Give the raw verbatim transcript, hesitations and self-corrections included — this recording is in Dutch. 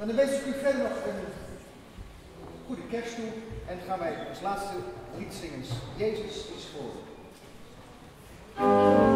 En dan wens ik u verder nog een goede kerst toe. En dan gaan wij als laatste lied zingen. Jezus is geboren.